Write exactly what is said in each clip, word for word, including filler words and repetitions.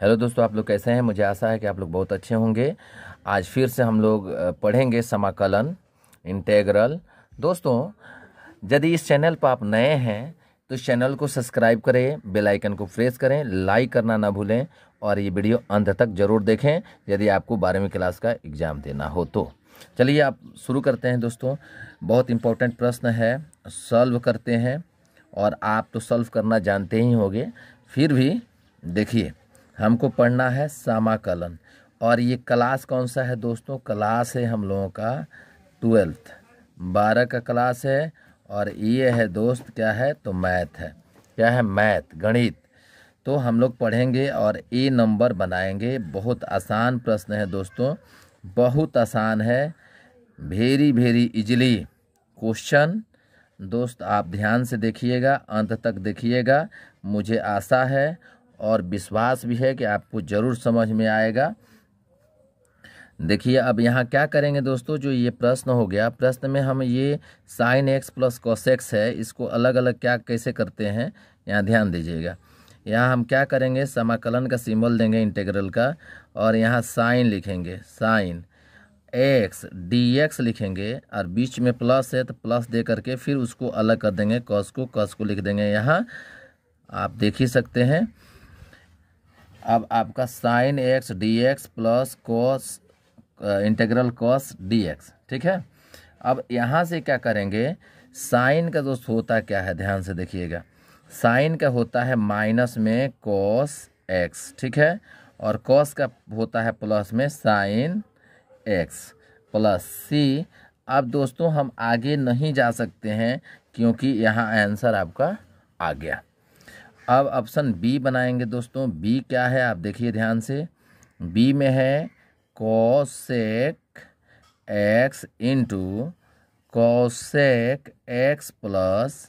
Hello दोस्तों, आप लोग कैसे हैं? मुझे आशा है कि आप लोग बहुत अच्छे होंगे। आज फिर से हम लोग पढ़ेंगे समाकलन, इंटीग्रल। दोस्तों, यदि इस चैनल पर आप नए हैं तो इस चैनल को सब्सक्राइब करें, बेल आइकन को प्रेस करें, लाइक करना ना भूलें और ये वीडियो अंत तक ज़रूर देखें यदि आपको बारहवीं क्लास का एग्ज़ाम देना हो तो। चलिए आप शुरू करते हैं दोस्तों। बहुत इम्पोर्टेंट प्रश्न है, सॉल्व करते हैं। और आप तो सॉल्व करना जानते ही होंगे, फिर भी देखिए हमको पढ़ना है समाकलन। और ये क्लास कौन सा है दोस्तों? क्लास है हम लोगों का ट्वेल्थ, बारह का क्लास है। और ये है दोस्त क्या है तो मैथ है। क्या है? मैथ, गणित। तो हम लोग पढ़ेंगे और ए नंबर बनाएंगे। बहुत आसान प्रश्न है दोस्तों, बहुत आसान है, वेरी वेरी इजीली क्वेश्चन। दोस्त आप ध्यान से देखिएगा, अंत तक देखिएगा। मुझे आशा है और विश्वास भी है कि आपको ज़रूर समझ में आएगा। देखिए अब यहाँ क्या करेंगे दोस्तों, जो ये प्रश्न हो गया, प्रश्न में हम ये sine x plus cos x है, इसको अलग अलग क्या कैसे करते हैं यहाँ ध्यान दीजिएगा। यहाँ हम क्या करेंगे, समाकलन का सिंबल देंगे इंटीग्रल का, और यहाँ साइन लिखेंगे, साइन एक्स डी एक्स लिखेंगे, और बीच में प्लस है तो प्लस दे करके फिर उसको अलग कर देंगे, कॉस को कॉस को लिख देंगे। यहाँ आप देख ही सकते हैं। अब आपका sine x d x plus cos integral cos d x, ठीक है। अब यहाँ से क्या करेंगे, साइन का दोस्त होता क्या है ध्यान से देखिएगा, साइन का होता है माइनस में कॉस एक्स, ठीक है। और कॉस का होता है प्लस में साइन एक्स प्लस सी। अब दोस्तों हम आगे नहीं जा सकते हैं क्योंकि यहाँ आंसर आपका आ गया। अब ऑप्शन बी बनाएंगे दोस्तों। बी क्या है आप देखिए ध्यान से, बी में है cosec x into cosec x plus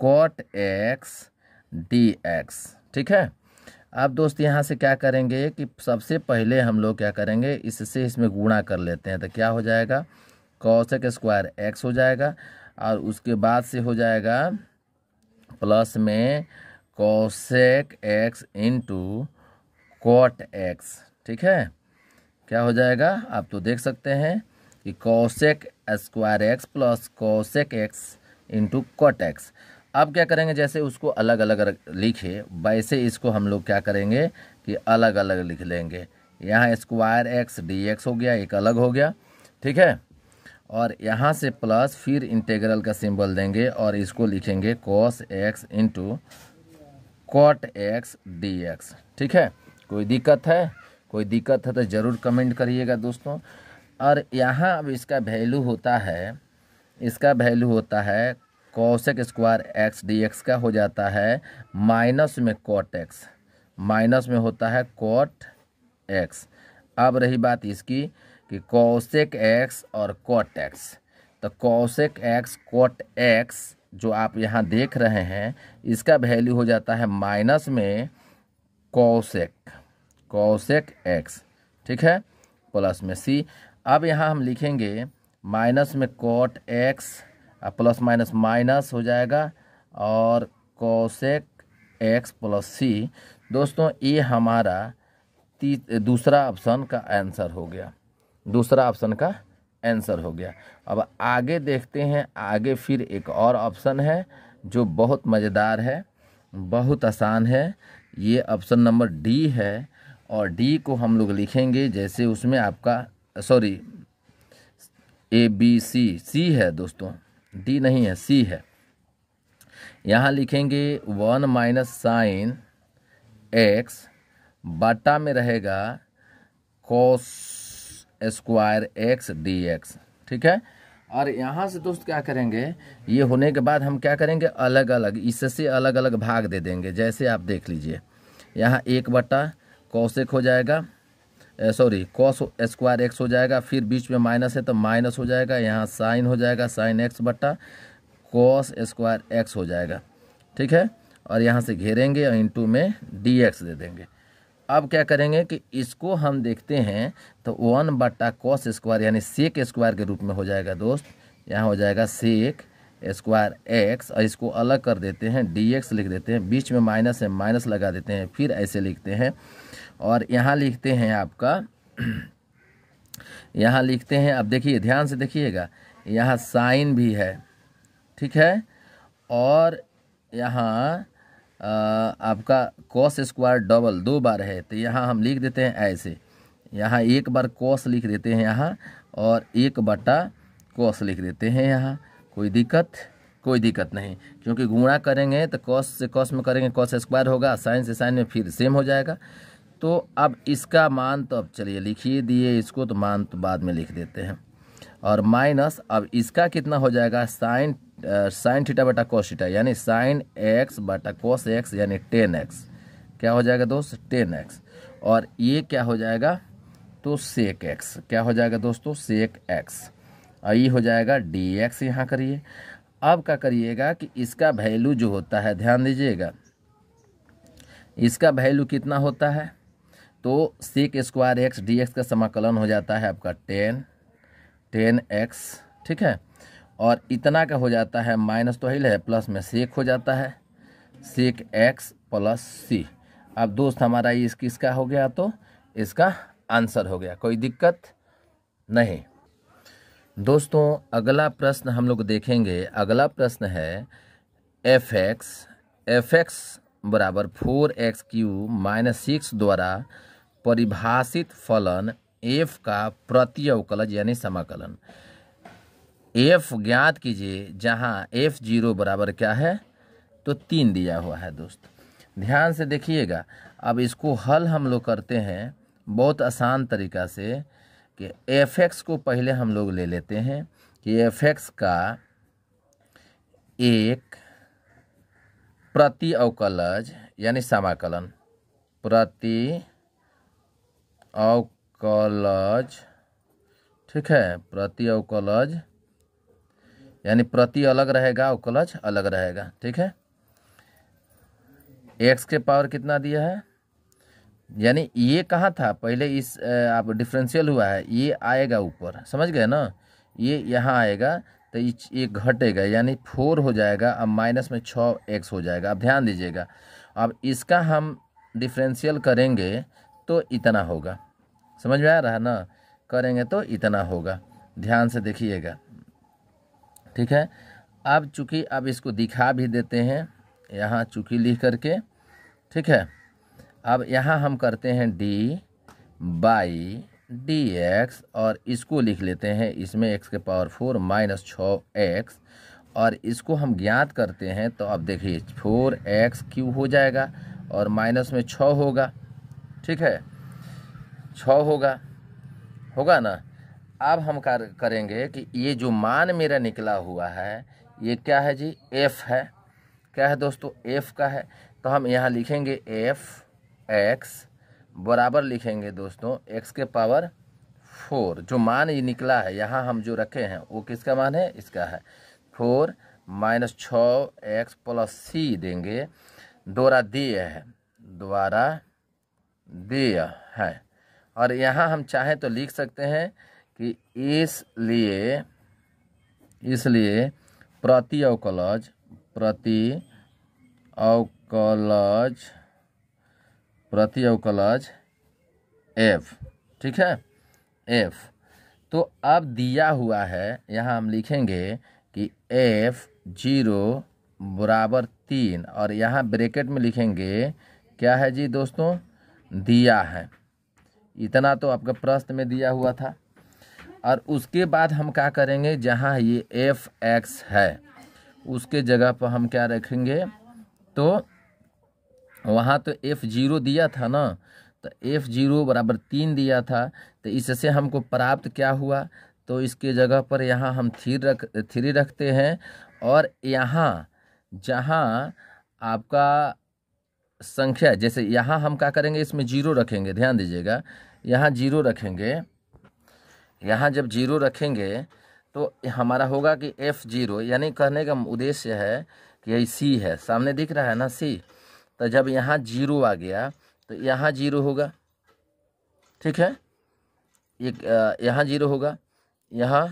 cot x d x, ठीक है। अब दोस्त यहाँ से क्या करेंगे कि सबसे पहले हम लोग क्या करेंगे, इससे इसमें गुणा कर लेते हैं। तो क्या हो जाएगा, कॉसेक स्क्वायर एक्स हो जाएगा, और उसके बाद से हो जाएगा प्लस में cosec x into cot x, ठीक है। क्या हो जाएगा आप तो देख सकते हैं कि cosec square x plus cosec x into cot x. अब क्या करेंगे, जैसे उसको अलग अलग लिखे वैसे इसको हम लोग क्या करेंगे कि अलग अलग लिख लेंगे। यहाँ स्क्वायर एक्स डी एक्स हो गया, एक अलग हो गया, ठीक है। और यहाँ से प्लस फिर इंटीग्रल का सिंबल देंगे और इसको लिखेंगे cos x into cot x d x, ठीक है। कोई दिक्कत है? कोई दिक्कत है तो ज़रूर कमेंट करिएगा दोस्तों। और यहाँ अब इसका वैल्यू होता है, इसका वैल्यू होता है cosec square x d x का हो जाता है माइनस में कॉट एक्स, माइनस में होता है कॉट एक्स। अब रही बात इसकी कि कॉसेक एक्स और कॉट एक्स, तो कॉसेक एक्स कॉट एक्स जो आप यहाँ देख रहे हैं इसका वैल्यू हो जाता है माइनस में कॉसेक कॉसेक एक्स, ठीक है, प्लस में सी। अब यहाँ हम लिखेंगे माइनस में cot x, plus minus minus हो जाएगा, और कॉसेक एक्स प्लस सी। दोस्तों ये हमारा दूसरा ऑप्शन का आंसर हो गया, दूसरा ऑप्शन का आंसर हो गया। अब आगे देखते हैं, आगे फिर एक और ऑप्शन है जो बहुत मज़ेदार है, बहुत आसान है। ये ऑप्शन नंबर डी है, और डी को हम लोग लिखेंगे जैसे उसमें आपका सॉरी ए बी सी सी है दोस्तों, डी नहीं है सी है। यहाँ लिखेंगे वन माइनस साइन एक्स बटा में रहेगा cos square x d x, ठीक है। और यहाँ से दोस्त क्या करेंगे, ये होने के बाद हम क्या करेंगे, अलग अलग इससे अलग अलग भाग दे देंगे। जैसे आप देख लीजिए, यहाँ एक बटा कॉसेक हो जाएगा, सॉरी कॉस स्क्वायर एक्स हो जाएगा, फिर बीच में माइनस है तो माइनस हो जाएगा, यहाँ साइन हो जाएगा साइन एक्स बटा कॉस स्क्वायर एक्स हो जाएगा, ठीक है। और यहाँ से घेरेंगे और इंटू में डी एक्स दे देंगे। अब क्या करेंगे कि इसको हम देखते हैं तो वन बटा कॉस स्क्वायर यानी सेक स्क्वायर के रूप में हो जाएगा दोस्त, यहाँ हो जाएगा सेक स्क्वायर एक्स, और इसको अलग कर देते हैं डी एक्स लिख देते हैं, बीच में माइनस है माइनस लगा देते हैं, फिर ऐसे लिखते हैं और यहाँ लिखते हैं आपका, यहाँ लिखते हैं, अब देखिए ध्यान से देखिएगा, यहाँ साइन भी है ठीक है, और यहाँ आपका कॉस स्क्वायर डबल दो बार है, तो यहाँ हम लिख देते हैं ऐसे, यहाँ एक बार कॉस लिख देते हैं यहाँ, और एक बटा कॉस लिख देते हैं यहाँ, कोई दिक्कत कोई दिक्कत नहीं, क्योंकि गुणा करेंगे तो कॉस से कॉस में करेंगे कॉस स्क्वायर होगा, साइन से साइन में फिर सेम हो जाएगा। तो अब इसका मान तो अब चलिए लिखिए दिए इसको, तो मान तो बाद में लिख देते हैं, और माइनस अब इसका कितना हो जाएगा साइन साइन थीटा बटा कॉस थीटा, यानी साइन एक्स बटा कॉस एक्स यानी टेन एक्स, क्या हो जाएगा दोस्त टेन एक्स, और ये क्या हो जाएगा तो सेक एक्स, क्या हो जाएगा दोस्तों सेक एक्स, और ये हो जाएगा डी एक्स यहाँ करिए। अब क्या करिएगा कि इसका वैल्यू जो होता है ध्यान दीजिएगा, इसका वैल्यू कितना होता है, तो sec square x d x का समाकलन हो जाता है आपका टेन टेन एक्स ठीक है, और इतना का हो जाता है माइनस तो ही है प्लस में सेक हो जाता है सेक एक्स प्लस सी। अब दोस्त हमारा ये किसका हो गया, तो इसका आंसर हो गया, कोई दिक्कत नहीं। दोस्तों अगला प्रश्न हम लोग देखेंगे, अगला प्रश्न है एफ एक्स एफ एक्स बराबर four x cube minus six द्वारा परिभाषित फलन एफ का प्रत्यवकलज यानी समाकलन। एफ ज्ञात कीजिए जहाँ एफ जीरो बराबर क्या है तो तीन दिया हुआ है। दोस्त ध्यान से देखिएगा, अब इसको हल हम लोग करते हैं बहुत आसान तरीका से, कि एफ एक्स को पहले हम लोग ले लेते हैं कि एफ एक्स का एक प्रति अवकलज यानी समाकलन, प्रति अवकलज ठीक है, प्रति अवकलज यानी प्रति अलग रहेगा अवकलज अलग रहेगा ठीक है। एक्स के पावर कितना दिया है, यानी ये कहाँ था पहले, इस आप डिफरेंशियल हुआ है, ये आएगा ऊपर समझ गए ना, ये यहाँ आएगा तो ये घटेगा यानी फोर हो जाएगा, अब माइनस में छः एक्स हो जाएगा। अब ध्यान दीजिएगा, अब इसका हम डिफरेंशियल करेंगे तो इतना होगा, समझ में आ रहा ना, करेंगे तो इतना होगा, ध्यान से देखिएगा ठीक है। अब चूँकि अब इसको दिखा भी देते हैं यहाँ चूँकि लिख करके ठीक है। अब यहाँ हम करते हैं डी बाई डी एक्स, और इसको लिख लेते हैं इसमें एक्स के पावर फोर माइनस छः एक्स, और इसको हम ज्ञात करते हैं तो अब देखिए फोर एक्स क्यू हो जाएगा और माइनस में छः होगा ठीक है, छः होगा होगा ना। अब हम करेंगे कि ये जो मान मेरा निकला हुआ है ये क्या है जी, एफ़ है, क्या है दोस्तों एफ़ का है, तो हम यहाँ लिखेंगे एफ़ एक्स बराबर लिखेंगे दोस्तों एक्स के पावर फोर, जो मान ये निकला है यहाँ हम जो रखे हैं वो किसका मान है, इसका है, फोर माइनस छः एक्स प्लस सी देंगे, द्वारा दिए है द्वारा दिए है, और यहाँ हम चाहें तो लिख सकते हैं कि इसलिए इसलिए प्रति अवकलज प्रति अवकलज प्रति अवकलज एफ ठीक है एफ। तो अब दिया हुआ है यहाँ हम लिखेंगे कि एफ जीरो बराबर तीन, और यहाँ ब्रैकेट में लिखेंगे क्या है जी दोस्तों दिया है, इतना तो आपका प्रश्न में दिया हुआ था। और उसके बाद हम क्या करेंगे, जहाँ ये एफ एक्स है उसके जगह पर हम क्या रखेंगे, तो वहाँ तो एफ़ जीरो दिया था ना, तो एफ़ जीरो बराबर तीन दिया था, तो इससे हमको प्राप्त क्या हुआ, तो इसके जगह पर यहाँ हम थ्री रख थ्री रखते हैं, और यहाँ जहाँ आपका संख्या, जैसे यहाँ हम क्या करेंगे इसमें जीरो रखेंगे, ध्यान दीजिएगा यहाँ जीरो रखेंगे, यहाँ जब जीरो रखेंगे तो हमारा होगा कि एफ़ जीरो, यानी कहने का उद्देश्य है कि यही सी है, सामने दिख रहा है ना सी, तो जब यहाँ जीरो आ गया तो यहाँ जीरो होगा ठीक है, एक यहाँ जीरो होगा यहाँ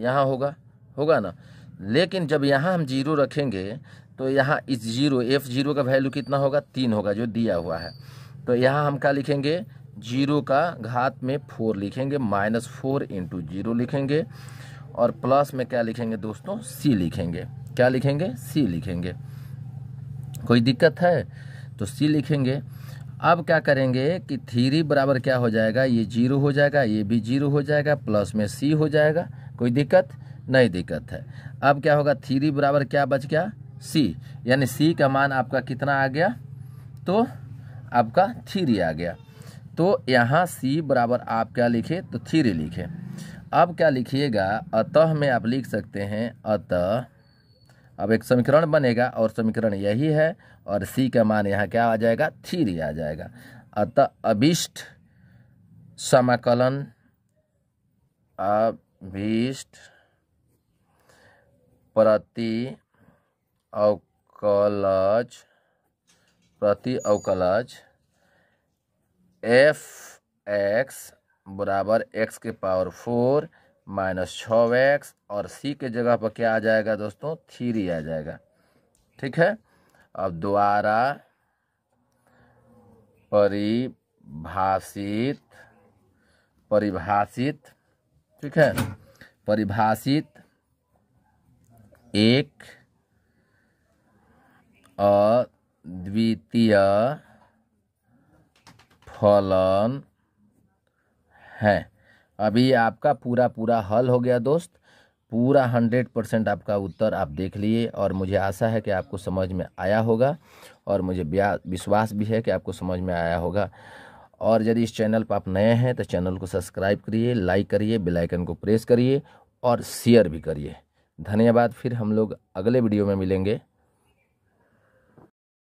यहाँ होगा होगा ना। लेकिन जब यहाँ हम जीरो रखेंगे तो यहाँ इस जीरो एफ जीरो का वैल्यू कितना होगा, तीन होगा जो दिया हुआ है। तो यहाँ हम क्या लिखेंगे, जीरो का घात में फोर लिखेंगे, माइनस फोर इंटू जीरो लिखेंगे और प्लस में क्या लिखेंगे दोस्तों, सी लिखेंगे। क्या लिखेंगे, सी लिखेंगे। कोई दिक्कत है तो सी लिखेंगे। अब क्या करेंगे कि थ्री बराबर क्या हो जाएगा, ये जीरो हो जाएगा, ये भी जीरो हो जाएगा, प्लस में सी हो जाएगा। कोई दिक्कत नहीं, दिक्कत है। अब क्या होगा, थ्री बराबर क्या बच गया, सी, यानी सी का मान आपका कितना आ गया, तो आपका थ्री आ गया। तो यहाँ सी बराबर आप क्या लिखे, तो थ्री लिखे। अब क्या लिखिएगा, अतः में आप लिख सकते हैं, अतः अब एक समीकरण बनेगा और समीकरण यही है और सी का मान यहाँ क्या आ जाएगा, थ्री आ जाएगा। अतः अभिष्ट समाकलन, अभिष्ट प्रति अवकलज, प्रति अवकलज एफ एक्स बराबर एक्स के पावर फोर माइनस छः एक्स और सी के जगह पर क्या आ जाएगा दोस्तों, थ्री आ जाएगा। ठीक है, अब द्वारा परिभाषित, परिभाषित ठीक है, परिभाषित एक अद्वितीय फलन है। अभी आपका पूरा पूरा हल हो गया दोस्त, पूरा हंड्रेड परसेंट आपका उत्तर आप देख लिए और मुझे आशा है कि आपको समझ में आया होगा और मुझे विश्वास भी है कि आपको समझ में आया होगा। और यदि इस चैनल पर आप नए हैं तो चैनल को सब्सक्राइब करिए, लाइक करिए, बेल आइकन को प्रेस करिए और शेयर भी करिए। धन्यवाद, फिर हम लोग अगले वीडियो में मिलेंगे।